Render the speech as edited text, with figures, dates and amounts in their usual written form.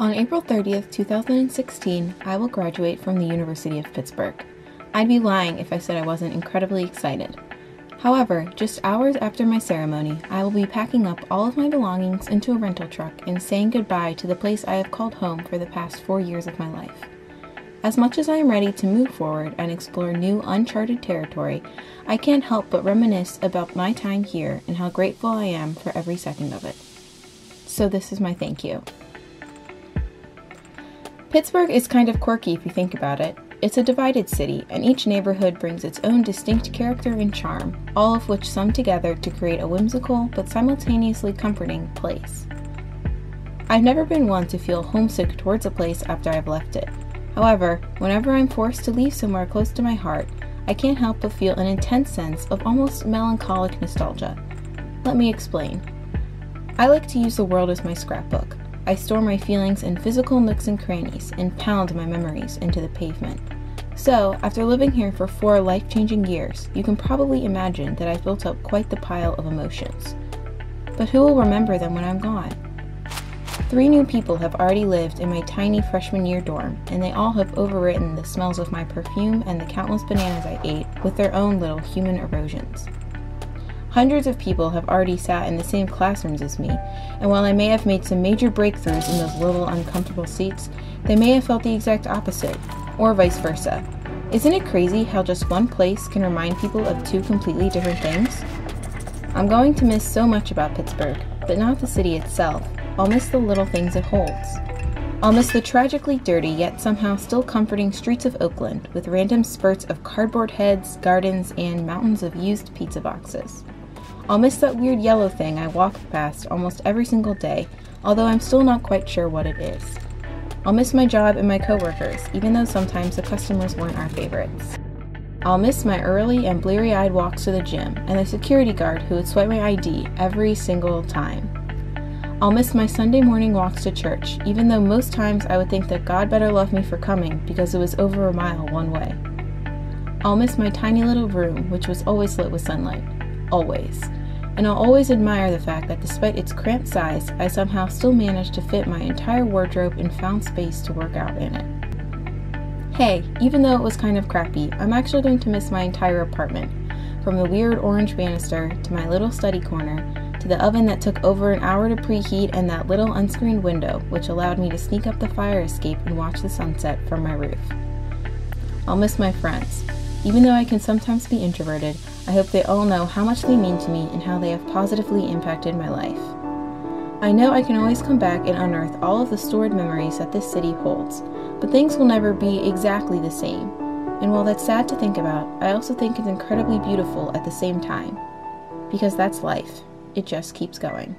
On April 30th, 2016, I will graduate from the University of Pittsburgh. I'd be lying if I said I wasn't incredibly excited. However, just hours after my ceremony, I will be packing up all of my belongings into a rental truck and saying goodbye to the place I have called home for the past 4 years of my life. As much as I am ready to move forward and explore new uncharted territory, I can't help but reminisce about my time here and how grateful I am for every second of it. So this is my thank you. Pittsburgh is kind of quirky if you think about it. It's a divided city, and each neighborhood brings its own distinct character and charm, all of which sum together to create a whimsical but simultaneously comforting place. I've never been one to feel homesick towards a place after I've left it. However, whenever I'm forced to leave somewhere close to my heart, I can't help but feel an intense sense of almost melancholic nostalgia. Let me explain. I like to use the world as my scrapbook. I store my feelings in physical nooks and crannies and pound my memories into the pavement. So, after living here for 4 life-changing years, you can probably imagine that I've built up quite the pile of emotions. But who will remember them when I'm gone? 3 new people have already lived in my tiny freshman year dorm, and they all have overwritten the smells of my perfume and the countless bananas I ate with their own little human erosions. Hundreds of people have already sat in the same classrooms as me, and while I may have made some major breakthroughs in those little uncomfortable seats, they may have felt the exact opposite, or vice versa. Isn't it crazy how just one place can remind people of 2 completely different things? I'm going to miss so much about Pittsburgh, but not the city itself. I'll miss the little things it holds. I'll miss the tragically dirty yet somehow still comforting streets of Oakland, with random spurts of cardboard heads, gardens, and mountains of used pizza boxes. I'll miss that weird yellow thing I walk past almost every single day, although I'm still not quite sure what it is. I'll miss my job and my coworkers, even though sometimes the customers weren't our favorites. I'll miss my early and bleary-eyed walks to the gym and the security guard who would swipe my ID every single time. I'll miss my Sunday morning walks to church, even though most times I would think that God better love me for coming because it was over a mile one way. I'll miss my tiny little room, which was always lit with sunlight. Always. And I'll always admire the fact that despite its cramped size, I somehow still managed to fit my entire wardrobe and found space to work out in it. Hey, even though it was kind of crappy, I'm actually going to miss my entire apartment, from the weird orange banister, to my little study corner, to the oven that took over an hour to preheat, and that little unscreened window, which allowed me to sneak up the fire escape and watch the sunset from my roof. I'll miss my friends. Even though I can sometimes be introverted, I hope they all know how much they mean to me and how they have positively impacted my life. I know I can always come back and unearth all of the stored memories that this city holds, but things will never be exactly the same. And while that's sad to think about, I also think it's incredibly beautiful at the same time. Because that's life. It just keeps going.